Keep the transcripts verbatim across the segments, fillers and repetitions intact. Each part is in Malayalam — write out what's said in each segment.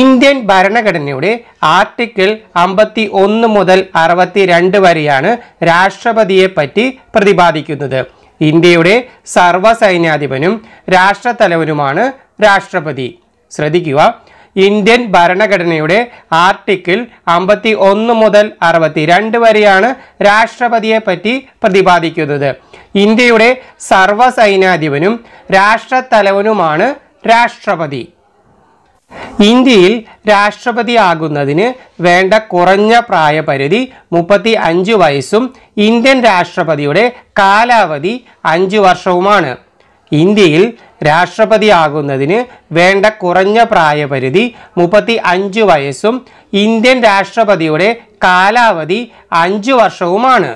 ഇന്ത്യൻ ഭരണഘടനയുടെ ആർട്ടിക്കിൾ അമ്പത്തിയൊന്ന് മുതൽ അറുപത്തിരണ്ട് വരെയാണ് രാഷ്ട്രപതിയെ പറ്റി പ്രതിപാദിക്കുന്നത്. ഇന്ത്യയുടെ സർവ്വസൈന്യാധിപനും രാഷ്ട്രതലവനുമാണ് രാഷ്ട്രപതി. ശ്രദ്ധിക്കുക, ഇന്ത്യൻ ഭരണഘടനയുടെ ആർട്ടിക്കിൾ അമ്പത്തിയൊന്ന് മുതൽ അറുപത്തിരണ്ട് വരെയാണ് രാഷ്ട്രപതിയെ പറ്റി പ്രതിപാദിക്കുന്നത്. ഇന്ത്യയുടെ സർവ്വസൈന്യാധിപനും രാഷ്ട്രതലവനുമാണ് രാഷ്ട്രപതി. ഇന്ത്യയിൽ രാഷ്ട്രപതി ആകുന്നതിന് വേണ്ട കുറഞ്ഞ പ്രായപരിധി മുപ്പത്തി അഞ്ച് വയസ്സും ഇന്ത്യൻ രാഷ്ട്രപതിയുടെ കാലാവധി അഞ്ച് വർഷവുമാണ്. ഇന്ത്യയിൽ രാഷ്ട്രപതി ആകുന്നതിന് വേണ്ട കുറഞ്ഞ പ്രായപരിധി മുപ്പത്തി അഞ്ച് വയസ്സും ഇന്ത്യൻ രാഷ്ട്രപതിയുടെ കാലാവധി അഞ്ച് വർഷവുമാണ്.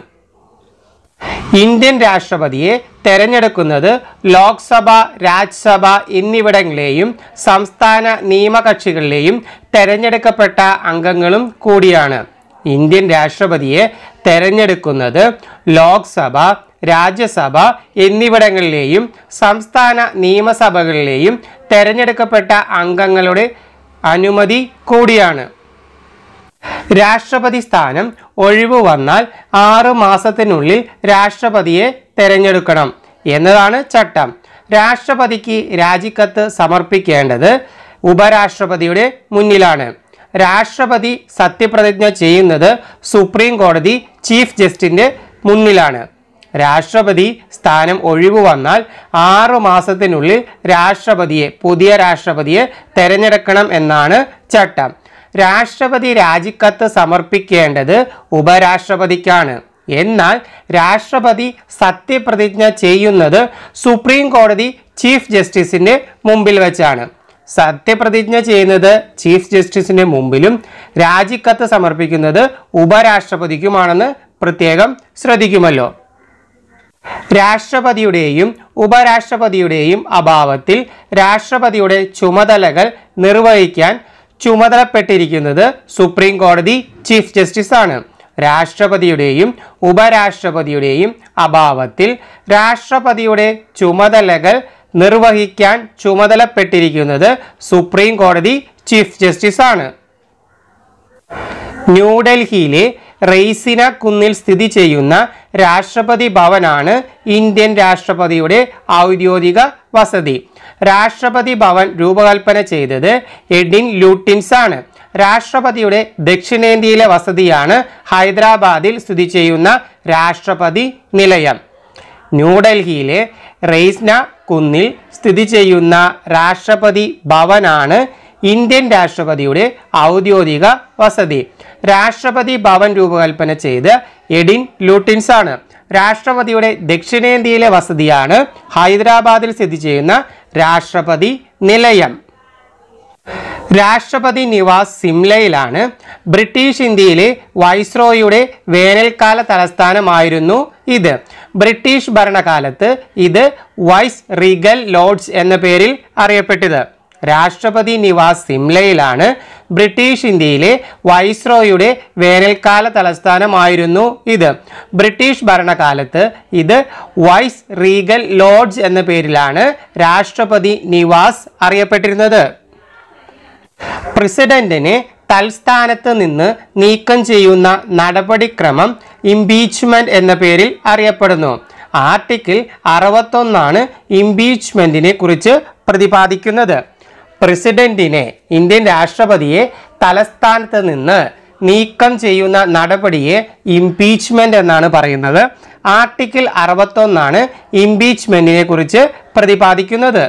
ഇന്ത്യൻ രാഷ്ട്രപതിയെ തെരഞ്ഞെടുക്കുന്നത് ലോക്സഭ, രാജ്യസഭ എന്നിവിടങ്ങളിലെയും സംസ്ഥാന നിയമകക്ഷികളിലെയും തെരഞ്ഞെടുക്കപ്പെട്ട അംഗങ്ങളും കൂടിയാണ്. ഇന്ത്യൻ രാഷ്ട്രപതിയെ തെരഞ്ഞെടുക്കുന്നത് ലോക്സഭ, രാജ്യസഭ എന്നിവിടങ്ങളിലെയും സംസ്ഥാന നിയമസഭകളിലെയും തെരഞ്ഞെടുക്കപ്പെട്ട അംഗങ്ങളുടെ അനുമതി കൂടിയാണ്. രാഷ്ട്രപതി സ്ഥാനം ഒഴിവ് വന്നാൽ ആറു മാസത്തിനുള്ളിൽ രാഷ്ട്രപതിയെ തെരഞ്ഞെടുക്കണം എന്നതാണ് ചട്ടം. രാഷ്ട്രപതിക്ക് രാജിക്കത്ത് സമർപ്പിക്കേണ്ടത് ഉപരാഷ്ട്രപതിയുടെ മുന്നിലാണ്. രാഷ്ട്രപതി സത്യപ്രതിജ്ഞ ചെയ്യുന്നത് സുപ്രീം കോടതി ചീഫ് ജസ്റ്റിസിന്റെ മുന്നിലാണ്. രാഷ്ട്രപതി സ്ഥാനം ഒഴിവ് വന്നാൽ ആറു മാസത്തിനുള്ളിൽ രാഷ്ട്രപതിയെ പുതിയ രാഷ്ട്രപതിയെ തെരഞ്ഞെടുക്കണം എന്നാണ് ചട്ടം. രാഷ്ട്രപതി രാജിക്കത്ത് സമർപ്പിക്കേണ്ടത് ഉപരാഷ്ട്രപതിക്കാണ്. എന്നാൽ രാഷ്ട്രപതി സത്യപ്രതിജ്ഞ ചെയ്യുന്നത് സുപ്രീം കോടതി ചീഫ് ജസ്റ്റിസിൻ്റെ മുമ്പിൽ വെച്ചാണ്. സത്യപ്രതിജ്ഞ ചെയ്യുന്നത് ചീഫ് ജസ്റ്റിസിൻ്റെ മുമ്പിലും രാജിക്കത്ത് സമർപ്പിക്കുന്നത് ഉപരാഷ്ട്രപതിക്കുമാണെന്ന് പ്രത്യേകം ശ്രദ്ധിക്കുമല്ലോ. രാഷ്ട്രപതിയുടെയും ഉപരാഷ്ട്രപതിയുടെയും അഭാവത്തിൽ രാഷ്ട്രപതിയുടെ ചുമതലകൾ നിർവഹിക്കാൻ ചുമതലപ്പെട്ടിരിക്കുന്നത് സുപ്രീം കോടതി ചീഫ് ജസ്റ്റിസാണ്. രാഷ്ട്രപതിയുടെയും ഉപരാഷ്ട്രപതിയുടെയും അഭാവത്തിൽ രാഷ്ട്രപതിയുടെ ചുമതലകൾ നിർവഹിക്കാൻ ചുമതലപ്പെട്ടിരിക്കുന്നത് സുപ്രീം കോടതി ചീഫ് ജസ്റ്റിസാണ്. ന്യൂഡൽഹിയിലെ റെയ്സിന കുന്നിൽ സ്ഥിതി ചെയ്യുന്ന രാഷ്ട്രപതി ഭവനാണ് ഇന്ത്യൻ രാഷ്ട്രപതിയുടെ ഔദ്യോഗിക വസതി. രാഷ്ട്രപതി ഭവൻ രൂപകൽപ്പന ചെയ്തത് എഡിൻ ലൂട്ടിൻസ് ആണ്. രാഷ്ട്രപതിയുടെ ദക്ഷിണേന്ത്യയിലെ വസതിയാണ് ഹൈദരാബാദിൽ സ്ഥിതി ചെയ്യുന്ന രാഷ്ട്രപതി നിലയം. ന്യൂഡൽഹിയിലെ റെയ്സിന കുന്നിൽ സ്ഥിതി ചെയ്യുന്ന രാഷ്ട്രപതി ഭവനാണ് ഇന്ത്യൻ രാഷ്ട്രപതിയുടെ ഔദ്യോഗിക വസതി. രാഷ്ട്രപതി ഭവൻ രൂപകൽപ്പന ചെയ്ത് എഡിൻ ലൂട്ടിൻസ് ആണ്. രാഷ്ട്രപതിയുടെ ദക്ഷിണേന്ത്യയിലെ വസതിയാണ് ഹൈദരാബാദിൽ സ്ഥിതി ചെയ്യുന്ന രാഷ്ട്രപതി നിലയം. രാഷ്ട്രപതി നിവാസ് സിംലയിലാണ്. ബ്രിട്ടീഷ് ഇന്ത്യയിലെ വൈസ്രോയുടെ വേനൽക്കാല തലസ്ഥാനമായിരുന്നു ഇത്. ബ്രിട്ടീഷ് ഭരണകാലത്ത് ഇത് വൈസ് റീഗൽ ലോഡ്ജ് എന്ന പേരിൽ അറിയപ്പെട്ടത്. രാഷ്ട്രപതി നിവാസ് സിംലയിലാണ് ബ്രിട്ടീഷ് ഇന്ത്യയിലെ വൈസ്രോയുടെ വേനൽക്കാല തലസ്ഥാനമായിരുന്നു ഇത്. ബ്രിട്ടീഷ് ഭരണകാലത്ത് ഇത് വൈസ് റീഗൽ ലോഡ്ജ് എന്ന പേരിലാണ് രാഷ്ട്രപതി നിവാസ് അറിയപ്പെട്ടിരുന്നത്. പ്രസിഡന്റിനെ തൽസ്ഥാനത്ത് നിന്ന് നീക്കം ചെയ്യുന്ന നടപടിക്രമം ഇംപീച്ച്മെന്റ് എന്ന പേരിൽ അറിയപ്പെടുന്നു. ആർട്ടിക്കിൾ അറുപത്തൊന്നാണ് ഇംപീച്ച്മെന്റിനെ കുറിച്ച് പ്രതിപാദിക്കുന്നത്. പ്രസിഡന്റിനെ, ഇന്ത്യൻ രാഷ്ട്രപതിയെ തലസ്ഥാനത്ത് നിന്ന് നീക്കം ചെയ്യുന്ന നടപടിയെ ഇംപീച്ച്മെൻ്റ് എന്നാണ് പറയുന്നത്. ആർട്ടിക്കിൾ അറുപത്തൊന്നാണ് ഇംപീച്ച്മെൻറ്റിനെ കുറിച്ച് പ്രതിപാദിക്കുന്നത്.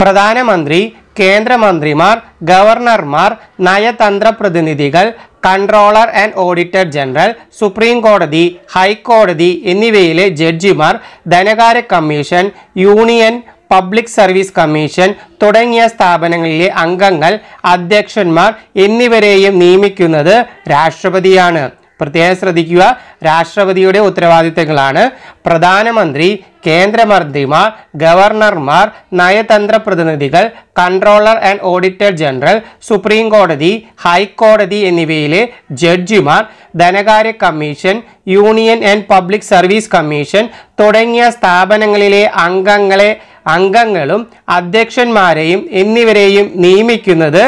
പ്രധാനമന്ത്രി, കേന്ദ്രമന്ത്രിമാർ, ഗവർണർമാർ, നയതന്ത്ര പ്രതിനിധികൾ, controller and auditor general, supreme കോടതി, ഹൈക്കോടതി എന്നിവയിലെ ജഡ്ജിമാർ, ധനകാര്യ commission, union public service commission തുടങ്ങിയ സ്ഥാപനങ്ങളിലെ അംഗങ്ങൾ, അധ്യക്ഷന്മാർ എന്നിവരെയും നിയമിക്കുന്നത് രാഷ്ട്രപതിയാണ്. പ്രത്യേകം ശ്രദ്ധിക്കുക, രാഷ്ട്രപതിയുടെ ഉത്തരവാദിത്തങ്ങളാണ് പ്രധാനമന്ത്രി, കേന്ദ്രമന്ത്രിമാർ, ഗവർണർമാർ, നയതന്ത്ര പ്രതിനിധികൾ, controller and auditor general, supreme കോടതി, ഹൈക്കോടതി എന്നിവയിലെ ജഡ്ജിമാർ, ധനകാര്യ commission, union and public service commission തുടങ്ങിയ സ്ഥാപനങ്ങളിലെ അംഗങ്ങളെ, അംഗങ്ങളും അധ്യക്ഷന്മാരെയും എന്നിവരെയും നിയമിക്കുന്നത്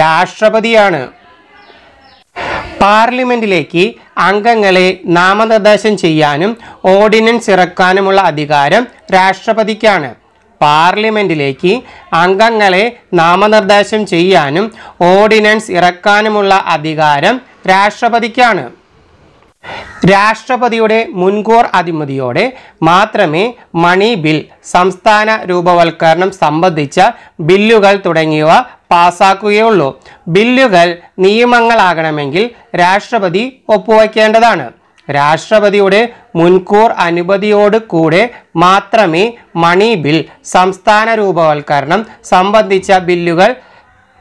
രാഷ്ട്രപതിയാണ്. പാർലമെന്റിലേക്ക് അംഗങ്ങളെ നാമനിർദ്ദേശം ചെയ്യാനും ഓർഡിനൻസ് ഇറക്കാനുമുള്ള അധികാരം രാഷ്ട്രപതിക്കാണ്. പാർലമെന്റിലേക്ക് അംഗങ്ങളെ നാമനിർദ്ദേശം ചെയ്യാനും ഓർഡിനൻസ് ഇറക്കാനുമുള്ള അധികാരം രാഷ്ട്രപതിക്കാണ്. രാഷ്ട്രപതിയുടെ മുൻകൂർ അനുമതിയോടെ മാത്രമേ മണി ബിൽ, സംസ്ഥാന രൂപവൽക്കരണം സംബന്ധിച്ച ബില്ലുകൾ തുടങ്ങിയവ പാസാക്കുകയുള്ളൂ. ബില്ലുകൾ നിയമങ്ങളാകണമെങ്കിൽ രാഷ്ട്രപതി ഒപ്പുവയ്ക്കേണ്ടതാണ്. രാഷ്ട്രപതിയുടെ മുൻകൂർ അനുമതിയോട് കൂടെ മാത്രമേ മണി ബിൽ, സംസ്ഥാന രൂപവൽക്കരണം സംബന്ധിച്ച ബില്ലുകൾ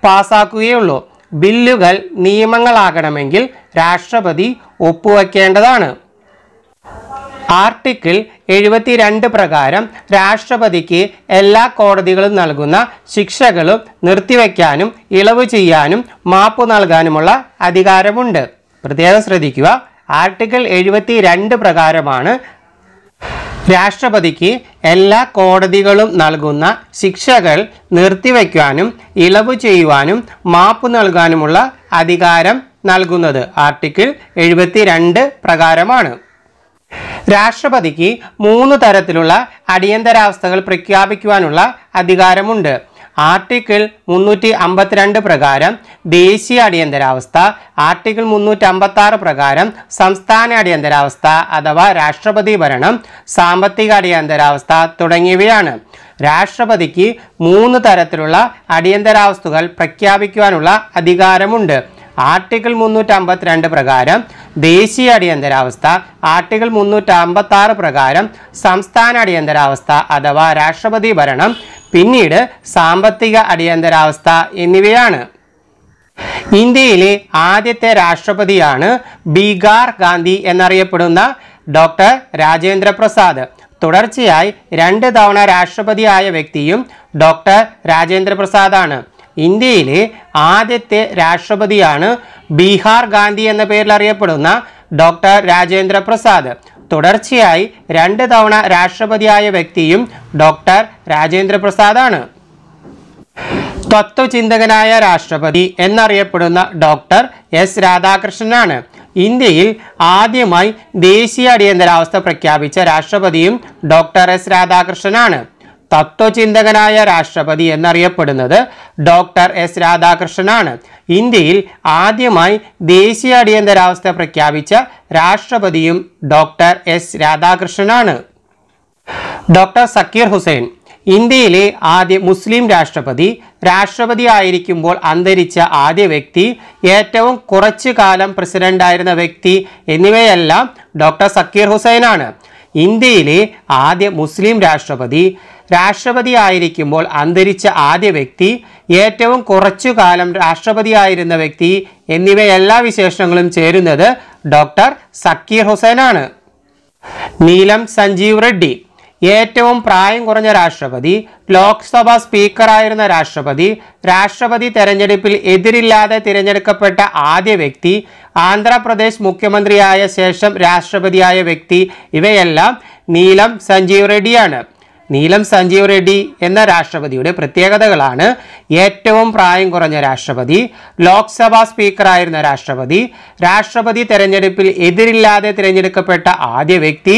പാസാക്കുകയുള്ളൂ. ബില്ലുകൾ നിയമങ്ങളാകണമെങ്കിൽ രാഷ്ട്രപതി ഒപ്പുവയ്ക്കേണ്ടതാണ്. ആർട്ടിക്കിൾ എഴുപത്തിരണ്ട് പ്രകാരം രാഷ്ട്രപതിക്ക് എല്ലാ കോടതികളും നൽകുന്ന ശിക്ഷകളും നിർത്തിവെക്കാനും ഇളവ് ചെയ്യാനും മാപ്പ് നൽകാനുമുള്ള അധികാരമുണ്ട്. പ്രത്യേകം ശ്രദ്ധിക്കുക, ആർട്ടിക്കിൾ എഴുപത്തിരണ്ട് പ്രകാരമാണ് രാഷ്ട്രപതിക്ക് എല്ലാ കോടതികളും നൽകുന്ന ശിക്ഷകൾ നിർത്തിവെക്കാനും ഇളവ് ചെയ്യുവാനും മാപ്പ് നൽകാനുമുള്ള അധികാരം നൽകുന്നത് ആർട്ടിക്കിൾ എഴുപത്തിരണ്ട് പ്രകാരമാണ്. രാഷ്ട്രപതിക്ക് മൂന്ന് തരത്തിലുള്ള അടിയന്തരാവസ്ഥകൾ പ്രഖ്യാപിക്കുവാനുള്ള അധികാരമുണ്ട്. ആർട്ടിക്കിൾ മുന്നൂറ്റി അമ്പത്തിരണ്ട് പ്രകാരം ദേശീയ അടിയന്തരാവസ്ഥ, ആർട്ടിക്കിൾ മുന്നൂറ്റി അമ്പത്തി ആറ് പ്രകാരം സംസ്ഥാന അടിയന്തരാവസ്ഥ അഥവാ രാഷ്ട്രപതി ഭരണം, സാമ്പത്തിക അടിയന്തരാവസ്ഥ തുടങ്ങിയവയാണ്. രാഷ്ട്രപതിക്ക് മൂന്ന് തരത്തിലുള്ള അടിയന്തരാവസ്ഥകൾ പ്രഖ്യാപിക്കുവാനുള്ള അധികാരമുണ്ട്. ആർട്ടിക്കിൾ മുന്നൂറ്റി അമ്പത്തിരണ്ട് പ്രകാരം ദേശീയ അടിയന്തരാവസ്ഥ, ആർട്ടിക്കിൾ മുന്നൂറ്റി അമ്പത്തി ആറ് പ്രകാരം സംസ്ഥാന അടിയന്തരാവസ്ഥ അഥവാ രാഷ്ട്രപതി ഭരണം, പിന്നീട് സാമ്പത്തിക അടിയന്തരാവസ്ഥ എന്നിവയാണ്. ഇന്ത്യയിലെ ആദ്യത്തെ രാഷ്ട്രപതിയാണ് ബീഗാർ ഗാന്ധി എന്നറിയപ്പെടുന്ന ഡോക്ടർ രാജേന്ദ്ര പ്രസാദ്. തുടർച്ചയായി രണ്ട് തവണ രാഷ്ട്രപതിയായ വ്യക്തിയും ഡോക്ടർ രാജേന്ദ്ര പ്രസാദാണ്. ഇന്ത്യയിലെ ആദ്യത്തെ രാഷ്ട്രപതിയാണ് ബീഹാർ ഗാന്ധി എന്ന പേരിൽ അറിയപ്പെടുന്ന ഡോക്ടർ രാജേന്ദ്ര പ്രസാദ്. തുടർച്ചയായി രണ്ട് തവണ രാഷ്ട്രപതിയായ വ്യക്തിയും ഡോക്ടർ രാജേന്ദ്ര പ്രസാദാണ്. തത്വചിന്തകനായ രാഷ്ട്രപതി എന്നറിയപ്പെടുന്ന ഡോക്ടർ എസ് രാധാകൃഷ്ണനാണ്. ഇന്ത്യയിൽ ആദ്യമായി ദേശീയ അടിയന്തരാവസ്ഥ പ്രഖ്യാപിച്ച രാഷ്ട്രപതിയും ഡോക്ടർ എസ് രാധാകൃഷ്ണനാണ്. തത്വചിന്തകനായ രാഷ്ട്രപതി എന്നറിയപ്പെടുന്നത് ഡോക്ടർ എസ് രാധാകൃഷ്ണനാണ്. ഇന്ത്യയിൽ ആദ്യമായി ദേശീയ അടിയന്തരാവസ്ഥ പ്രഖ്യാപിച്ച രാഷ്ട്രപതിയും ഡോക്ടർ എസ് രാധാകൃഷ്ണനാണ്. ഡോക്ടർ സക്കീർ ഹുസൈൻ ഇന്ത്യയിലെ ആദ്യ മുസ്ലിം രാഷ്ട്രപതി. രാഷ്ട്രപതി ആയിരിക്കുമ്പോൾ അന്തരിച്ച ആദ്യ വ്യക്തി, ഏറ്റവും കുറച്ചു കാലം പ്രസിഡന്റായിരുന്ന വ്യക്തി എന്നിവയെല്ലാം ഡോക്ടർ സക്കീർ ഹുസൈനാണ്. ഇന്ത്യയിലെ ആദ്യ മുസ്ലിം രാഷ്ട്രപതി. രാഷ്ട്രപതി ആയിരിക്കുമ്പോൾ അന്തരിച്ച ആദ്യ വ്യക്തി, ഏറ്റവും കുറച്ചു കാലം രാഷ്ട്രപതിയായിരുന്ന വ്യക്തി എന്നിവയെല്ലാ വിശേഷണങ്ങളും ചേരുന്നത് ഡോക്ടർ സക്കീർ ഹുസൈനാണ്. നീലം സഞ്ജീവ് റെഡ്ഡി ഏറ്റവും പ്രായം കുറഞ്ഞ രാഷ്ട്രപതി. ലോക്സഭാ സ്പീക്കറായിരുന്ന രാഷ്ട്രപതി. രാഷ്ട്രപതി തെരഞ്ഞെടുപ്പിൽ എതിരില്ലാതെ തിരഞ്ഞെടുക്കപ്പെട്ട ആദ്യ വ്യക്തി. ആന്ധ്രാപ്രദേശ് മുഖ്യമന്ത്രിയായ ശേഷം രാഷ്ട്രപതിയായ വ്യക്തി. ഇവയെല്ലാം നീലം സഞ്ജീവ് റെഡ്ഡിയാണ്. നീലം സഞ്ജീവ് റെഡ്ഡി എന്ന രാഷ്ട്രപതിയുടെ പ്രത്യേകതകളാണ് ഏറ്റവും പ്രായം കുറഞ്ഞ രാഷ്ട്രപതി, ലോക്സഭാ സ്പീക്കറായിരുന്ന രാഷ്ട്രപതി, രാഷ്ട്രപതി തെരഞ്ഞെടുപ്പിൽ എതിരില്ലാതെ തിരഞ്ഞെടുക്കപ്പെട്ട ആദ്യ വ്യക്തി,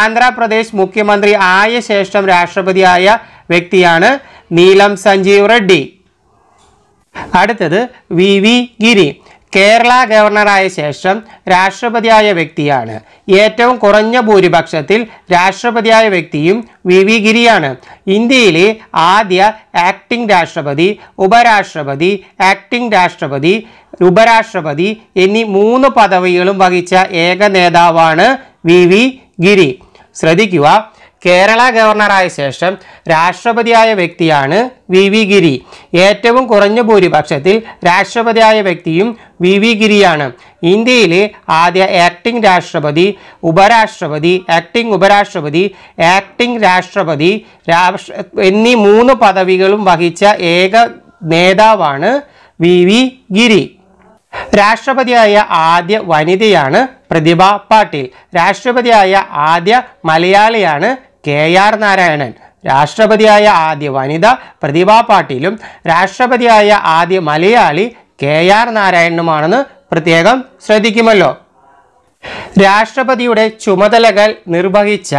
ആന്ധ്രാപ്രദേശ് മുഖ്യമന്ത്രി ആയ ശേഷം രാഷ്ട്രപതിയായ വ്യക്തിയാണ് നീലം സഞ്ജീവ് റെഡ്ഡി. അടുത്തത് വി വി ഗിരി കേരള ഗവർണറായ ശേഷം രാഷ്ട്രപതിയായ വ്യക്തിയാണ്. ഏറ്റവും കുറഞ്ഞ ഭൂരിപക്ഷത്തിൽ രാഷ്ട്രപതിയായ വ്യക്തിയും വി വി ഗിരിയാണ്. ഇന്ത്യയിലെ ആദ്യ ആക്ടിംഗ് രാഷ്ട്രപതി, ഉപരാഷ്ട്രപതി, ആക്ടിംഗ് രാഷ്ട്രപതി, ഉപരാഷ്ട്രപതി എന്നീ മൂന്ന് പദവികളും വഹിച്ച ഏക നേതാവാണ് വി വി ഗിരി. ശ്രദ്ധിക്കുക, കേരള ഗവർണറായ ശേഷം രാഷ്ട്രപതിയായ വ്യക്തിയാണ് വി വി ഗിരി. ഏറ്റവും കുറഞ്ഞ ഭൂരിപക്ഷത്തിൽ രാഷ്ട്രപതിയായ വ്യക്തിയും വി വി ഗിരിയാണ്. ഇന്ത്യയിലെ ആദ്യ ആക്ടിംഗ് രാഷ്ട്രപതി, ഉപരാഷ്ട്രപതി, ആക്ടിംഗ് ഉപരാഷ്ട്രപതി, ആക്ടിംഗ് രാഷ്ട്രപതി രാഷ്ട്ര എന്നീ മൂന്ന് പദവികളും വഹിച്ച ഏക നേതാവാണ് വി വി ഗിരി. രാഷ്ട്രപതിയായ ആദ്യ വനിതയാണ് പ്രതിഭ പാട്ടീൽ. രാഷ്ട്രപതിയായ ആദ്യ മലയാളിയാണ് കെ ആർ നാരായണൻ. രാഷ്ട്രപതിയായ ആദ്യ വനിത പ്രതിഭാ പാട്ടീലും രാഷ്ട്രപതിയായ ആദ്യ മലയാളി കെ ആർ നാരായണനുമാണെന്ന് പ്രത്യേകം ശ്രദ്ധിക്കുമല്ലോ. രാഷ്ട്രപതിയുടെ ചുമതലകൾ നിർവഹിച്ച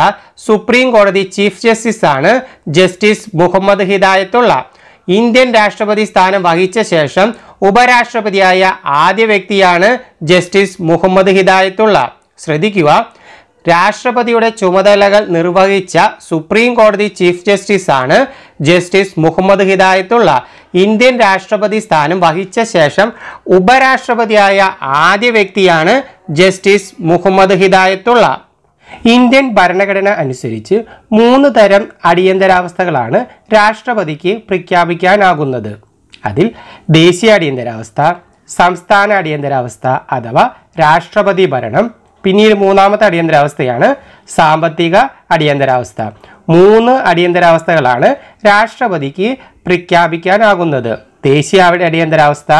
സുപ്രീം കോടതി ചീഫ് ജസ്റ്റിസാണ് ജസ്റ്റിസ് മുഹമ്മദ് ഹിദായത്തുള്ള. ഇന്ത്യൻ രാഷ്ട്രപതി സ്ഥാനം വഹിച്ച ശേഷം ഉപരാഷ്ട്രപതിയായ ആദ്യ വ്യക്തിയാണ് ജസ്റ്റിസ് മുഹമ്മദ് ഹിദായത്തുള്ള. ശ്രദ്ധിക്കുക, രാഷ്ട്രപതിയുടെ ചുമതലകൾ നിർവഹിച്ച സുപ്രീം കോടതി ചീഫ് ജസ്റ്റിസാണ് ജസ്റ്റിസ് മുഹമ്മദ് ഹിദായത്തുള്ള. ഇന്ത്യൻ രാഷ്ട്രപതി സ്ഥാനം വഹിച്ച ശേഷം ഉപരാഷ്ട്രപതിയായ ആദ്യ വ്യക്തിയാണ് ജസ്റ്റിസ് മുഹമ്മദ് ഹിദായത്തുള്ള. ഇന്ത്യൻ ഭരണഘടന അനുസരിച്ച് മൂന്ന് തരം അടിയന്തരാവസ്ഥകളാണ് രാഷ്ട്രപതിക്ക് പ്രഖ്യാപിക്കാനാകുന്നത്. അതിൽ ദേശീയ അടിയന്തരാവസ്ഥ, സംസ്ഥാന അടിയന്തരാവസ്ഥ അഥവാ രാഷ്ട്രപതി ഭരണം, പിന്നീട് മൂന്നാമത്തെ അടിയന്തരാവസ്ഥയാണ് സാമ്പത്തിക അടിയന്തരാവസ്ഥ. മൂന്ന് അടിയന്തരാവസ്ഥകളാണ് രാഷ്ട്രപതിക്ക് പ്രഖ്യാപിക്കാനാകുന്നത്: ദേശീയ അടിയന്തരാവസ്ഥ,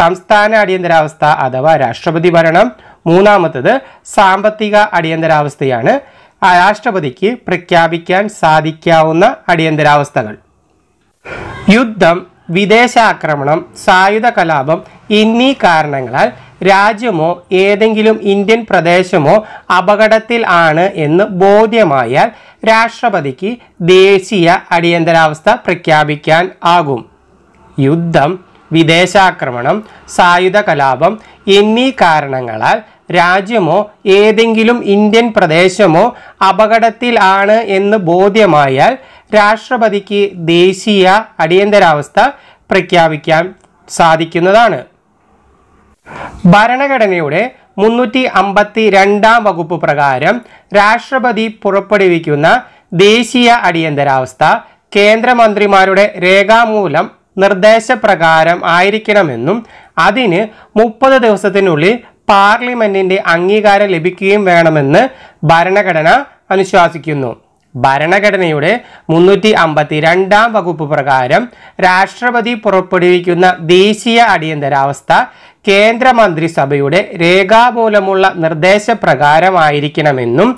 സംസ്ഥാന അടിയന്തരാവസ്ഥ അഥവാ രാഷ്ട്രപതി ഭരണം, മൂന്നാമത്തേത് സാമ്പത്തിക അടിയന്തരാവസ്ഥയാണ് രാഷ്ട്രപതിക്ക് പ്രഖ്യാപിക്കാൻ സാധിക്കാവുന്ന അടിയന്തരാവസ്ഥകൾ. യുദ്ധം, വിദേശാക്രമണം, സായുധ കലാപം എന്നീ കാരണങ്ങളാൽ രാജ്യമോ ഏതെങ്കിലും ഇന്ത്യൻ പ്രദേശമോ അപകടത്തിൽ ആണ് എന്ന് ബോധ്യമായാൽ രാഷ്ട്രപതിക്ക് ദേശീയ അടിയന്തരാവസ്ഥ പ്രഖ്യാപിക്കാൻ ആകും. യുദ്ധം, വിദേശാക്രമണം, സായുധ കലാപം എന്നീ കാരണങ്ങളാൽ രാജ്യമോ ഏതെങ്കിലും ഇന്ത്യൻ പ്രദേശമോ അപകടത്തിൽ ആണ് എന്ന് ബോധ്യമായാൽ രാഷ്ട്രപതിക്ക് ദേശീയ അടിയന്തരാവസ്ഥ പ്രഖ്യാപിക്കാൻ സാധിക്കുന്നതാണ്. ഭരണഘടനയുടെ മുന്നൂറ്റി അമ്പത്തി രണ്ടാം വകുപ്പ് പ്രകാരം രാഷ്ട്രപതി പുറപ്പെടുവിക്കുന്ന ദേശീയ അടിയന്തരാവസ്ഥ കേന്ദ്രമന്ത്രിമാരുടെ രേഖാമൂലം നിർദ്ദേശപ്രകാരം ആയിരിക്കണമെന്നും അതിന് മുപ്പത് ദിവസത്തിനുള്ളിൽ പാർലമെന്റിന്റെ അംഗീകാരം ലഭിക്കുകയും വേണമെന്ന് ഭരണഘടന അനുശാസിക്കുന്നു. ഭരണഘടനയുടെ മുന്നൂറ്റി അമ്പത്തി രണ്ടാം വകുപ്പ് പ്രകാരം രാഷ്ട്രപതി പുറപ്പെടുവിക്കുന്ന ദേശീയ അടിയന്തരാവസ്ഥ കേന്ദ്രമന്ത്രിസഭയുടെ രേഖാമൂലമുള്ള നിർദ്ദേശപ്രകാരമായിരിക്കണമെന്നും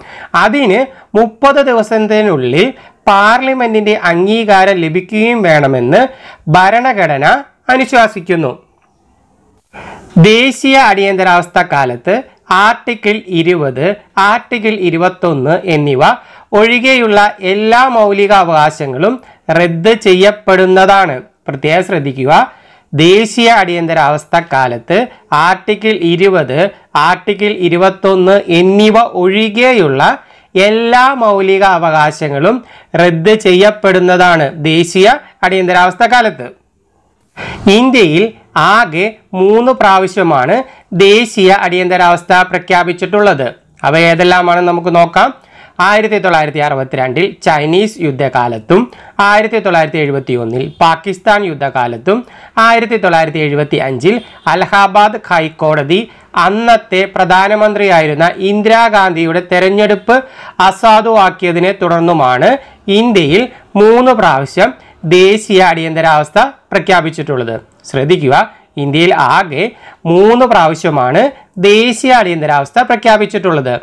അതിന് മുപ്പത് ദിവസത്തിനുള്ളിൽ പാർലമെന്റിന്റെ അംഗീകാരം ലഭിക്കുകയും വേണമെന്ന് ഭരണഘടന അനുശാസിക്കുന്നു. ദേശീയ അടിയന്തരാവസ്ഥ കാലത്ത് ആർട്ടിക്കിൾ ഇരുപത്, ആർട്ടിക്കിൾ ഇരുപത്തൊന്ന് എന്നിവ ഒഴികെയുള്ള എല്ലാ മൗലികാവകാശങ്ങളും റദ്ദ് ചെയ്യപ്പെടുന്നതാണ്. പ്രത്യേകം ശ്രദ്ധിക്കുക, ദേശീയ അടിയന്തരാവസ്ഥ കാലത്ത് ആർട്ടിക്കിൾ ഇരുപത്, ആർട്ടിക്കിൾ ഇരുപത്തൊന്ന് എന്നിവ ഒഴികെയുള്ള എല്ലാ മൗലിക അവകാശങ്ങളും റദ്ദ് ചെയ്യപ്പെടുന്നതാണ് ദേശീയ അടിയന്തരാവസ്ഥ കാലത്ത്. ഇന്ത്യയിൽ ആകെ മൂന്ന് പ്രാവശ്യമാണ് ദേശീയ അടിയന്തരാവസ്ഥ പ്രഖ്യാപിച്ചിട്ടുള്ളത്. അവ ഏതെല്ലാമാണ് നമുക്ക് നോക്കാം. ആയിരത്തി തൊള്ളായിരത്തി അറുപത്തിരണ്ടിൽ ചൈനീസ് യുദ്ധകാലത്തും ആയിരത്തി തൊള്ളായിരത്തി എഴുപത്തി ഒന്നിൽ പാകിസ്ഥാൻ യുദ്ധകാലത്തും ആയിരത്തി തൊള്ളായിരത്തി എഴുപത്തി അഞ്ചിൽ അലഹാബാദ് ഹൈക്കോടതി അന്നത്തെ പ്രധാനമന്ത്രിയായിരുന്ന ഇന്ദിരാഗാന്ധിയുടെ തെരഞ്ഞെടുപ്പ് അസാധുവാക്കിയതിനെ തുടർന്നുമാണ് ഇന്ത്യയിൽ മൂന്ന് പ്രാവശ്യം ദേശീയ അടിയന്തരാവസ്ഥ പ്രഖ്യാപിച്ചിട്ടുള്ളത്. ശ്രദ്ധിക്കുക, ഇന്ത്യയിൽ ആകെ മൂന്ന് പ്രാവശ്യമാണ് ദേശീയ അടിയന്തരാവസ്ഥ പ്രഖ്യാപിച്ചിട്ടുള്ളത്.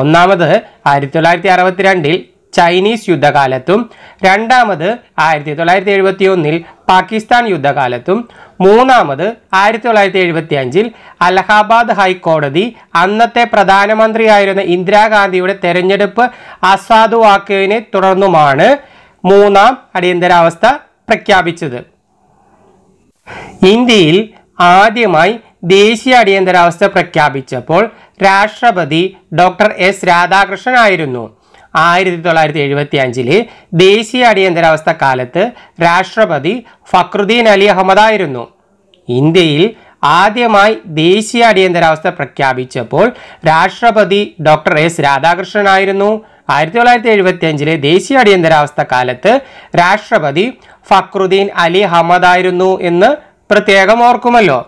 ഒന്നാമത് ആയിരത്തി തൊള്ളായിരത്തി അറുപത്തിരണ്ടിൽ ചൈനീസ് യുദ്ധകാലത്തും രണ്ടാമത് ആയിരത്തി തൊള്ളായിരത്തി എഴുപത്തി ഒന്നിൽ പാകിസ്ഥാൻ യുദ്ധകാലത്തും മൂന്നാമത് ആയിരത്തി തൊള്ളായിരത്തി എഴുപത്തി അഞ്ചിൽ അലഹാബാദ് ഹൈക്കോടതി അന്നത്തെ പ്രധാനമന്ത്രിയായിരുന്ന ഇന്ദിരാഗാന്ധിയുടെ തെരഞ്ഞെടുപ്പ് അസാധുവാക്കിയതിനെ തുടർന്നുമാണ് മൂന്നാം അടിയന്തരാവസ്ഥ പ്രഖ്യാപിച്ചത്. ഇന്ത്യയിൽ ആദ്യമായി ദേശീയ അടിയന്തരാവസ്ഥ പ്രഖ്യാപിച്ചപ്പോൾ രാഷ്ട്രപതി ഡോക്ടർ എസ് രാധാകൃഷ്ണൻ ആയിരുന്നു. ആയിരത്തി തൊള്ളായിരത്തി എഴുപത്തി അഞ്ചിലെ ദേശീയ അടിയന്തരാവസ്ഥ കാലത്ത് രാഷ്ട്രപതി ഫക്രുദ്ദീൻ അലി അഹമ്മദ് ആയിരുന്നു. ഇന്ത്യയിൽ ആദ്യമായി ദേശീയ അടിയന്തരാവസ്ഥ പ്രഖ്യാപിച്ചപ്പോൾ രാഷ്ട്രപതി ഡോക്ടർ എസ് രാധാകൃഷ്ണൻ ആയിരുന്നു. ആയിരത്തി തൊള്ളായിരത്തി എഴുപത്തി അഞ്ചിലെ ദേശീയ അടിയന്തരാവസ്ഥ കാലത്ത് രാഷ്ട്രപതി ഫക്രുദ്ദീൻ അലി അഹമ്മദ് ആയിരുന്നു എന്ന് പ്രത്യേകം ഓർക്കുമല്ലോ.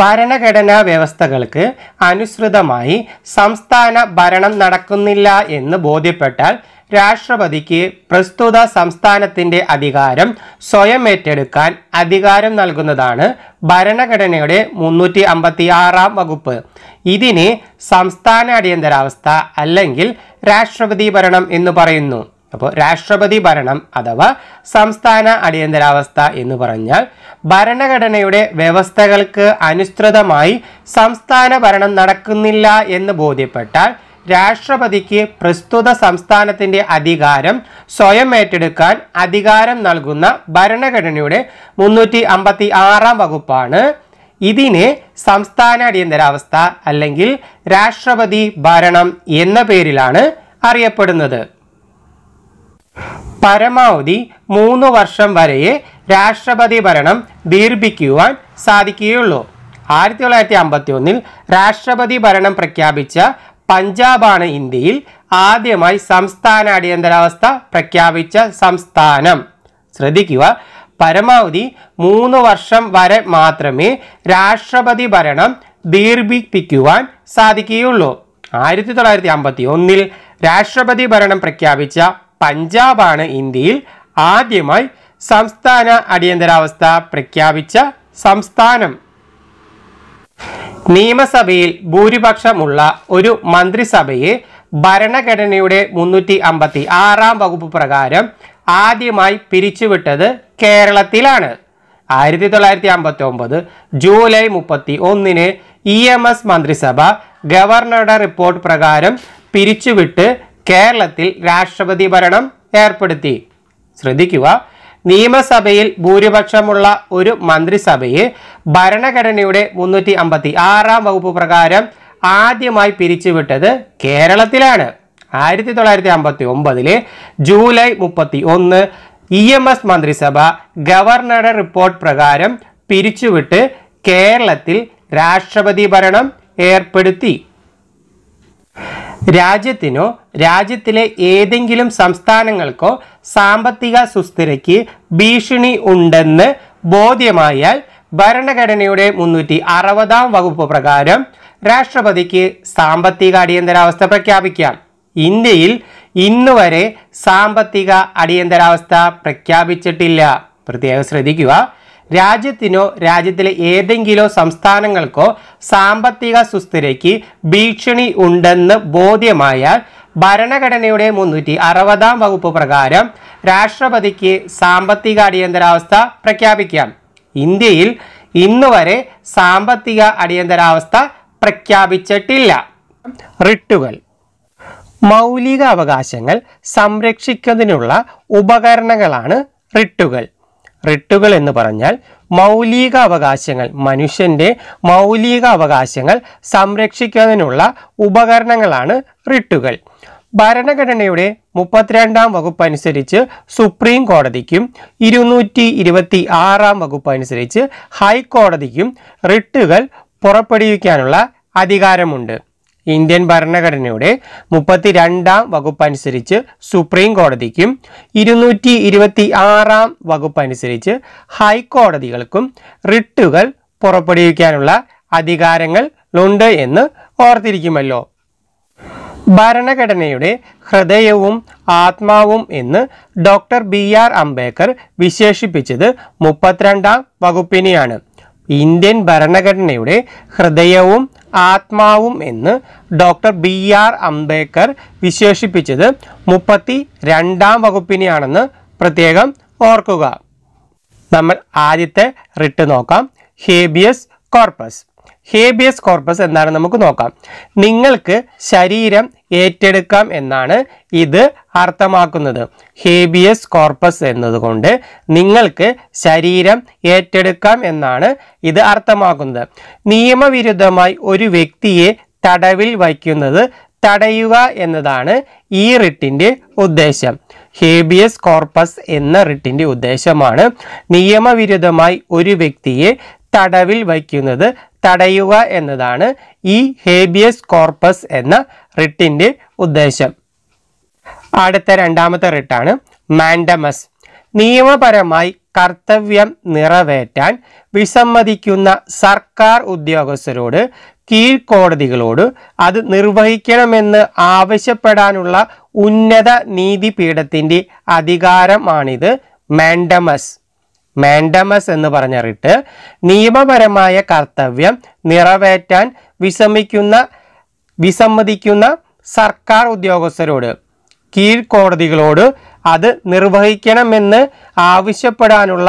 ഭരണഘടനാ വ്യവസ്ഥകൾക്ക് അനുസൃതമായി സംസ്ഥാന ഭരണം നടക്കുന്നില്ല എന്ന് ബോധ്യപ്പെട്ടാൽ രാഷ്ട്രപതിക്ക് പ്രസ്തുത സംസ്ഥാനത്തിൻ്റെ അധികാരം സ്വയം ഏറ്റെടുക്കാൻ അധികാരം നൽകുന്നതാണ് ഭരണഘടനയുടെ മുന്നൂറ്റി അമ്പത്തി ആറാം വകുപ്പ്. ഇതിനെ സംസ്ഥാന അടിയന്തരാവസ്ഥ അല്ലെങ്കിൽ രാഷ്ട്രപതി ഭരണം എന്ന് പറയുന്നു. अब राष्ट्रपति भरण अथवा संस्थान അടിയന്തരാവസ്ഥ എന്ന് പറഞ്ഞാൽ ഭരണഘടനയുടെ വ്യവസ്ഥകൾക്ക് അനുസൃതമായി സംസ്ഥാന ഭരണം നടക്കുന്നില്ല എന്ന് ബോധ്യപ്പെട്ടാൽ രാഷ്ട്രപതിക്ക് പ്രസ്തുത സംസ്ഥാനത്തിന്റെ അധികാരം സ്വയം ഏറ്റെടുക്കാൻ അധികാരം നൽകുന്ന ഭരണഘടനയുടെ മുന്നൂറ്റി അമ്പത്തിയാറാം വകുപ്പാണ് ഇതിനെ സംസ്ഥാന അടിയന്തരാവസ്ഥ അല്ലെങ്കിൽ രാഷ്ട്രപതി ഭരണം എന്ന പേരിലാണ് അറിയപ്പെടുന്നത് പരമാവധി മൂന്ന് വർഷം വരെ രാഷ്ട്രപതി ഭരണം ദീർഘിപ്പിക്കുവാൻ സാധിക്കുകയുള്ളൂ ആയിരത്തി തൊള്ളായിരത്തി അമ്പത്തിയൊന്നിൽ രാഷ്ട്രപതി ഭരണം പ്രഖ്യാപിച്ച പഞ്ചാബാണ് ഇന്ത്യയിൽ ആദ്യമായി സംസ്ഥാന അടിയന്തരാവസ്ഥ പ്രഖ്യാപിച്ച സംസ്ഥാനം ശ്രദ്ധിക്കുക പരമാവധി മൂന്ന് വർഷം വരെ മാത്രമേ രാഷ്ട്രപതി ഭരണം ദീർഘിപ്പിക്കുവാൻ സാധിക്കുകയുള്ളൂ ആയിരത്തി തൊള്ളായിരത്തി അമ്പത്തിയൊന്നിൽ രാഷ്ട്രപതി ഭരണം പ്രഖ്യാപിച്ച പഞ്ചാബാണ് ഇന്ത്യയിൽ ആദ്യമായി സംസ്ഥാന അടിയന്തരാവസ്ഥ പ്രഖ്യാപിച്ച സംസ്ഥാനം നിയമസഭയിൽ ഭൂരിപക്ഷമുള്ള ഒരു മന്ത്രിസഭയെ ഭരണഘടനയുടെ മുന്നൂറ്റി അമ്പത്തിയാറാം വകുപ്പ് പ്രകാരം ആദ്യമായി പിരിച്ചുവിട്ടത് കേരളത്തിലാണ് ആയിരത്തി തൊള്ളായിരത്തി അമ്പത്തിയൊമ്പത് ജൂലൈ മുപ്പത്തിയൊന്നിന് ഇ എം എസ് മന്ത്രിസഭ ഗവർണറുടെ റിപ്പോർട്ട് പ്രകാരം പിരിച്ചുവിട്ട് കേരളത്തിൽ രാഷ്ട്രപതി ഭരണം ഏർപ്പെടുത്തി ശ്രദ്ധിക്കുക നിയമസഭയിൽ ഭൂരിപക്ഷമുള്ള ഒരു മന്ത്രിസഭയെ ഭരണഘടനയുടെ മുന്നൂറ്റി അമ്പത്തിയാറാം വകുപ്പ് പ്രകാരം ആദ്യമായി പിരിച്ചുവിട്ടത് കേരളത്തിലാണ് ആയിരത്തി തൊള്ളായിരത്തി അമ്പത്തി ഒമ്പതിലെ ജൂലൈ മുപ്പത്തി ഒന്ന് ഇ എം എസ് മന്ത്രിസഭ ഗവർണറുടെ റിപ്പോർട്ട് പ്രകാരം പിരിച്ചുവിട്ട് കേരളത്തിൽ രാഷ്ട്രപതി ഭരണം ഏർപ്പെടുത്തി രാജ്യത്തിനോ രാജ്യത്തിലെ ഏതെങ്കിലും സംസ്ഥാനങ്ങൾക്കോ സാമ്പത്തിക സുസ്ഥിരതയ്ക്ക് ഭീഷണി ഉണ്ടെന്ന് ബോധ്യമായാൽ ഭരണഘടനയുടെ മുന്നൂറ്റി അറുപതാം വകുപ്പ് പ്രകാരം രാഷ്ട്രപതിക്ക് സാമ്പത്തിക അടിയന്തരാവസ്ഥ പ്രഖ്യാപിക്കാം ഇന്ത്യയിൽ ഇന്നുവരെ സാമ്പത്തിക അടിയന്തരാവസ്ഥ പ്രഖ്യാപിച്ചിട്ടില്ല പ്രത്യേകം ശ്രദ്ധിക്കുക രാജ്യത്തിനോ രാജ്യത്തിലെ ഏതെങ്കിലും സംസ്ഥാനങ്ങൾക്കോ സാമ്പത്തിക സുസ്ഥിരതയ്ക്ക് ഭീഷണി ഉണ്ടെന്ന് ബോധ്യമായാൽ ഭരണഘടനയുടെ മുന്നൂറ്റി അറുപതാം വകുപ്പ് പ്രകാരം രാഷ്ട്രപതിക്ക് സാമ്പത്തിക അടിയന്തരാവസ്ഥ പ്രഖ്യാപിക്കാം ഇന്ത്യയിൽ ഇന്നുവരെ സാമ്പത്തിക അടിയന്തരാവസ്ഥ പ്രഖ്യാപിച്ചിട്ടില്ല റിട്ടുകൾ മൗലിക അവകാശങ്ങൾ സംരക്ഷിക്കുന്നതിനുള്ള ഉപകരണങ്ങളാണ് റിട്ടുകൾ റിട്ടുകൾ എന്ന് പറഞ്ഞാൽ മൗലിക അവകാശങ്ങൾ മനുഷ്യന്റെ മൗലിക അവകാശങ്ങൾ സംരക്ഷിക്കുന്നതിനുള്ള ഉപകരണങ്ങളാണ് റിട്ടുകൾ ഭരണഘടനയുടെ മുപ്പത്തിരണ്ടാം വകുപ്പ് അനുസരിച്ച് സുപ്രീം കോടതിക്കും ഇരുന്നൂറ്റി ഇരുപത്തി ആറാം വകുപ്പ് അനുസരിച്ച് ഹൈക്കോടതിക്കും റിട്ടുകൾ പുറപ്പെടുവിക്കാനുള്ള അധികാരമുണ്ട് ഇന്ത്യൻ ഭരണഘടനയുടെ മുപ്പത്തിരണ്ടാം വകുപ്പ് അനുസരിച്ച് സുപ്രീം കോടതിക്കും ഇരുന്നൂറ്റി ഇരുപത്തി ആറാം വകുപ്പ് അനുസരിച്ച് ഹൈക്കോടതികൾക്കും റിട്ടുകൾ പുറപ്പെടുവിക്കാനുള്ള അധികാരങ്ങളുണ്ട് എന്ന് ഓർത്തിരിക്കുമല്ലോ ഭരണഘടനയുടെ ഹൃദയവും ആത്മാവും എന്ന് ഡോക്ടർ ബി ആർ അംബേദ്കർ വിശേഷിപ്പിച്ചത് മുപ്പത്തിരണ്ടാം വകുപ്പിനെയാണ് ഇന്ത്യൻ ഭരണഘടനയുടെ ഹൃദയവും ആത്മാവും എന്ന് ഡോക്ടർ ബി ആർ അംബേദ്കർ വിശേഷിപ്പിച്ചത് മുപ്പത്തി രണ്ടാം വകുപ്പിനെയാണെന്ന് പ്രത്യേകം ഓർക്കുക നമ്മൾ ആദ്യത്തെ റിട്ട് നോക്കാം ഹേബിയസ് കോർപ്പസ് ഹേബിയസ് കോർപ്പസ് എന്നാണ് നമുക്ക് നോക്കാം നിങ്ങൾക്ക് ശരീരം ഏറ്റെടുക്കാം എന്നാണ് ഇത് അർത്ഥമാക്കുന്നത് ഹേബിയസ് കോർപ്പസ് എന്നതുകൊണ്ട് നിങ്ങൾക്ക് ശരീരം ഏറ്റെടുക്കാം എന്നാണ് ഇത് അർത്ഥമാക്കുന്നത് നിയമവിരുദ്ധമായി ഒരു വ്യക്തിയെ തടവിൽ വയ്ക്കുന്നത് തടയുക എന്നതാണ് ഈ റിട്ടിൻ്റെ ഉദ്ദേശം ഹേബിയസ് കോർപ്പസ് എന്ന റിട്ടിൻ്റെ ഉദ്ദേശമാണ് നിയമവിരുദ്ധമായി ഒരു വ്യക്തിയെ തടവിൽ വയ്ക്കുന്നത് തടയുക എന്നതാണ് ഈ ഹേബിയസ് കോർപ്പസ് എന്ന റിട്ടിൻ്റെ ഉദ്ദേശം അടുത്ത രണ്ടാമത്തെ റിട്ടാണ് മാൻഡമസ് നിയമപരമായി കർത്തവ്യം നിറവേറ്റാൻ വിസമ്മതിക്കുന്ന സർക്കാർ ഉദ്യോഗസ്ഥരോട് കീഴ്ക്കോടതികളോട് അത് നിർവഹിക്കണമെന്ന് ആവശ്യപ്പെടാനുള്ള ഉന്നത നീതിപീഠത്തിൻ്റെ അധികാരമാണിത് മാൻഡമസ് മാൻഡമസ് എന്ന് പറഞ്ഞ റിട്ട് നിയമപരമായ കർത്തവ്യം നിറവേറ്റാൻ വിസമ്മതിക്കുന്ന വിസമ്മതിക്കുന്ന സർക്കാർ ഉദ്യോഗസ്ഥരോട് കീഴ്ക്കോടതികളോട് അത് നിർവഹിക്കണമെന്ന് ആവശ്യപ്പെടാനുള്ള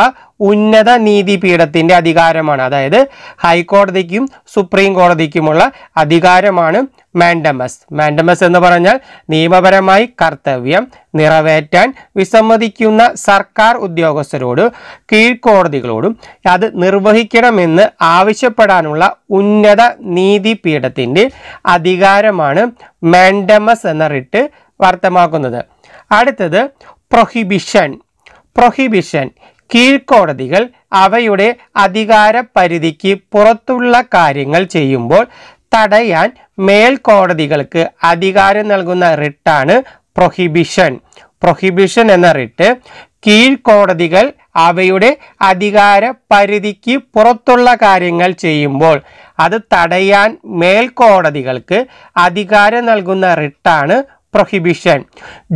ഉന്നത നീതിപീഠത്തിൻ്റെ അധികാരമാണ്. അതായത് ഹൈക്കോടതിക്കും സുപ്രീം കോടതിക്കുമുള്ള അധികാരമാണ് മാൻഡമസ്. മാൻഡമസ് എന്ന് പറഞ്ഞാൽ നിയമപരമായി കർത്തവ്യം നിറവേറ്റാൻ വിസമ്മതിക്കുന്ന സർക്കാർ ഉദ്യോഗസ്ഥരോട് കീഴ്ക്കോടതികളോടും അത് നിർവഹിക്കണമെന്ന് ആവശ്യപ്പെടാനുള്ള ഉന്നത നീതിപീഠത്തിൻ്റെ അധികാരമാണ് മാൻഡമസ് എന്ന റിട്ട് വാർത്തമാക്കുന്നത്. അടുത്തത് പ്രൊഹിബിഷൻ. പ്രൊഹിബിഷൻ കീഴ്ക്കോടതികൾ അവയുടെ അധികാര പരിധിക്ക് പുറത്തുള്ള കാര്യങ്ങൾ ചെയ്യുമ്പോൾ തടയാൻ മേൽക്കോടതികൾക്ക് അധികാരം നൽകുന്ന റിട്ടാണ് പ്രൊഹിബിഷൻ. പ്രൊഹിബിഷൻ എന്ന റിട്ട് കീഴ്ക്കോടതികൾ അവയുടെ അധികാര പരിധിക്ക് പുറത്തുള്ള കാര്യങ്ങൾ ചെയ്യുമ്പോൾ അത് തടയാൻ മേൽക്കോടതികൾക്ക് അധികാരം നൽകുന്ന റിട്ടാണ് പ്രൊഹിബിഷൻ.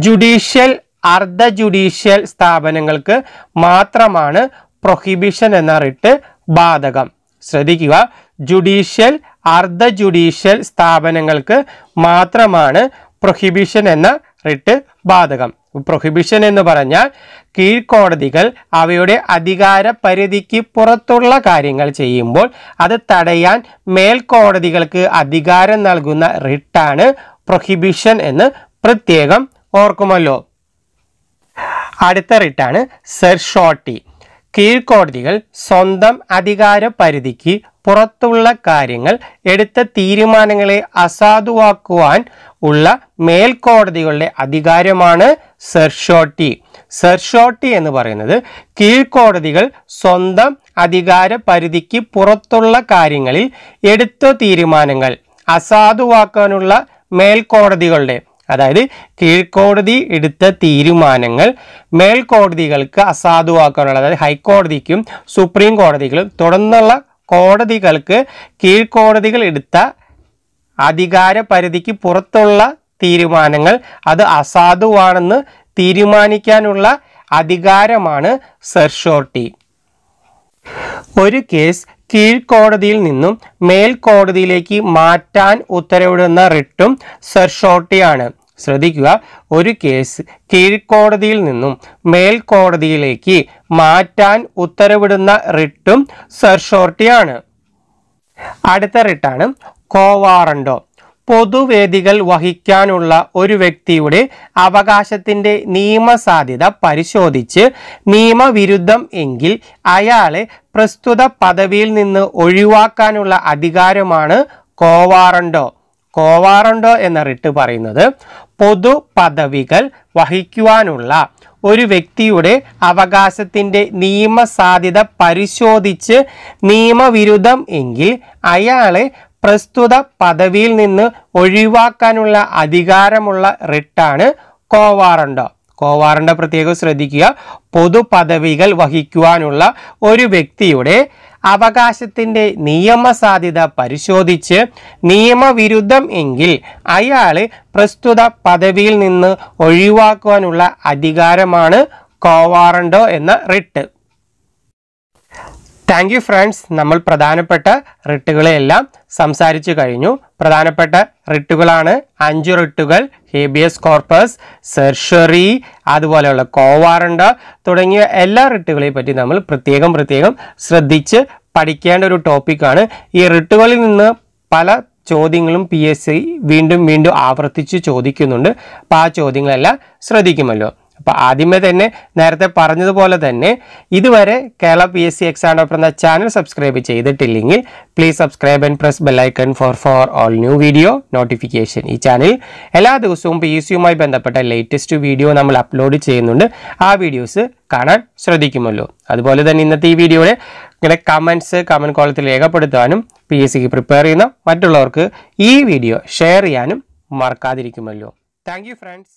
ജുഡീഷ്യൽ അർദ്ധ ജുഡീഷ്യൽ സ്ഥാപനങ്ങൾക്ക് മാത്രമാണ് പ്രൊഹിബിഷൻ എന്ന റിട്ട് ബാധകം. ശ്രദ്ധിക്കുക, ജുഡീഷ്യൽ അർദ്ധ ജുഡീഷ്യൽ സ്ഥാപനങ്ങൾക്ക് മാത്രമാണ് പ്രൊഹിബിഷൻ എന്ന റിട്ട് ബാധകം. പ്രൊഹിബിഷൻ എന്ന് പറഞ്ഞാൽ കീഴ്ക്കോടതികൾ അവയുടെ അധികാര പരിധിക്ക് പുറത്തുള്ള കാര്യങ്ങൾ ചെയ്യുമ്പോൾ അത് തടയാൻ മേൽക്കോടതികൾക്ക് അധികാരം നൽകുന്ന റിട്ടാണ് പ്രൊഹിബിഷൻ എന്ന് പ്രത്യേകം ഓർക്കുമല്ലോ. അടുത്ത റിട്ടാണ് സെർഷോട്ടി. കീഴ്ക്കോടതികൾ സ്വന്തം അധികാര പരിധിക്ക് പുറത്തുള്ള കാര്യങ്ങൾ എടുത്ത തീരുമാനങ്ങളെ അസാധുവാക്കുവാൻ ഉള്ള മേൽക്കോടതികളുടെ അധികാരമാണ് സെർഷോട്ടി. സെർഷോട്ടി എന്ന് പറയുന്നത് കീഴ്ക്കോടതികൾ സ്വന്തം അധികാര പരിധിക്ക് പുറത്തുള്ള കാര്യങ്ങളിൽ എടുത്ത തീരുമാനങ്ങൾ അസാധുവാക്കാനുള്ള മേൽക്കോടതികളുടെ, അതായത് കീഴ്ക്കോടതി എടുത്ത തീരുമാനങ്ങൾ മേൽക്കോടതികൾക്ക് അസാധുവാക്കാനുള്ള, അതായത് ഹൈക്കോടതിക്കും സുപ്രീം കോടതികളും തുടർന്നുള്ള കോടതികൾക്ക് കീഴ്ക്കോടതികൾ എടുത്ത അധികാര പരിധിക്ക് പുറത്തുള്ള തീരുമാനങ്ങൾ അത് അസാധുവാണെന്ന് തീരുമാനിക്കാനുള്ള അധികാരമാണ് സെർഷോട്ടി. ഒരു കേസ് കീഴ്ക്കോടതിയിൽ നിന്നും മേൽക്കോടതിയിലേക്ക് മാറ്റാൻ ഉത്തരവിടുന്ന റിട്ടും സെർഷോട്ടിയാണ്. ശ്രദ്ധിക്കുക, ഒരു കേസ് കീഴ്ക്കോടതിയിൽ നിന്നും മേൽക്കോടതിയിലേക്ക് മാറ്റാൻ ഉത്തരവിടുന്ന റിട്ടും സെർഷോട്ടിയാണ്. അടുത്ത റിട്ടാണ് കോവാറണ്ടോ. പൊതുവേദികൾ വഹിക്കാനുള്ള ഒരു വ്യക്തിയുടെ അവകാശത്തിൻ്റെ നിയമസാധ്യത പരിശോധിച്ച് നിയമവിരുദ്ധം എങ്കിൽ അയാളെ പ്രസ്തുത പദവിയിൽ നിന്ന് ഒഴിവാക്കാനുള്ള അധികാരമാണ് കോവാറണ്ടോ. കോവാറണ്ടോ എന്ന റിട്ട് പറയുന്നത് പൊതു പദവികൾ വഹിക്കുവാനുള്ള ഒരു വ്യക്തിയുടെ അവകാശത്തിൻ്റെ നിയമസാധ്യത പരിശോധിച്ച് നിയമവിരുദ്ധം എങ്കിൽ അയാളെ പ്രസ്തുത പദവിയിൽ നിന്ന് ഒഴിവാക്കാനുള്ള അധികാരമുള്ള റിട്ടാണ് കോവാറണ്ടോ. കോവാറണ്ടോ പ്രത്യേകം ശ്രദ്ധിക്കുക, പൊതുപദവികൾ വഹിക്കുവാനുള്ള ഒരു വ്യക്തിയുടെ അവകാശത്തിൻ്റെ നിയമസാധ്യത പരിശോധിച്ച് നിയമവിരുദ്ധം എങ്കിൽ അയാളെ പ്രസ്തുത പദവിയിൽ നിന്ന് ഒഴിവാക്കുവാനുള്ള അധികാരമാണ് കോവാറണ്ടോ എന്ന റിട്ട്. താങ്ക് യു ഫ്രണ്ട്സ്, നമ്മൾ പ്രധാനപ്പെട്ട റിട്ടുകളെല്ലാം സംസാരിച്ചു കഴിഞ്ഞു. പ്രധാനപ്പെട്ട റിട്ടുകളാണ് അഞ്ചു റിട്ടുകൾ: ഹേബിയസ് കോർപ്പസ്, സെർഷറി, അതുപോലെയുള്ള കോവാറണ്ടോ തുടങ്ങിയ എല്ലാ റിട്ടുകളെ പറ്റി നമ്മൾ പ്രത്യേകം പ്രത്യേകം ശ്രദ്ധിച്ച് പഠിക്കേണ്ട ഒരു ടോപ്പിക്കാണ്. ഈ റിട്ടുകളിൽ നിന്ന് പല ചോദ്യങ്ങളും പി എസ് സി വീണ്ടും വീണ്ടും ആവർത്തിച്ച് ചോദിക്കുന്നുണ്ട്. അപ്പോൾ ആ ചോദ്യങ്ങളെല്ലാം ശ്രദ്ധിക്കുമല്ലോ. അപ്പോൾ ആദ്യമേ തന്നെ നേരത്തെ പറഞ്ഞതുപോലെ തന്നെ ഇതുവരെ Kerala P S C exam doctor എന്ന ചാനൽ സബ്സ്ക്രൈബ് ചെയ്തിട്ടില്ലെങ്കിൽ please subscribe and press bell icon for for all new video notification. ഈ ചാനൽ എല്ലാ ദിവസവും പി എസ് സിയുമായി ബന്ധപ്പെട്ട ലേറ്റസ്റ്റ് വീഡിയോ നമ്മൾ അപ്ലോഡ് ചെയ്യുന്നുണ്ട്. ആ വീഡിയോസ് കാണാൻ ശ്രദ്ധിക്കുമല്ലോ. അതുപോലെ തന്നെ ഇന്നത്തെ ഈ വീഡിയോയുടെ ഇങ്ങനെ കമൻറ്റ്സ് കമൻറ്റ് കോളത്തിൽ രേഖപ്പെടുത്താനും പി എസ് സിക്ക് പ്രിപ്പയർ ചെയ്യുന്ന മറ്റുള്ളവർക്ക് ഈ വീഡിയോ ഷെയർ ചെയ്യാനും മറക്കാതിരിക്കുമല്ലോ. Thank you friends.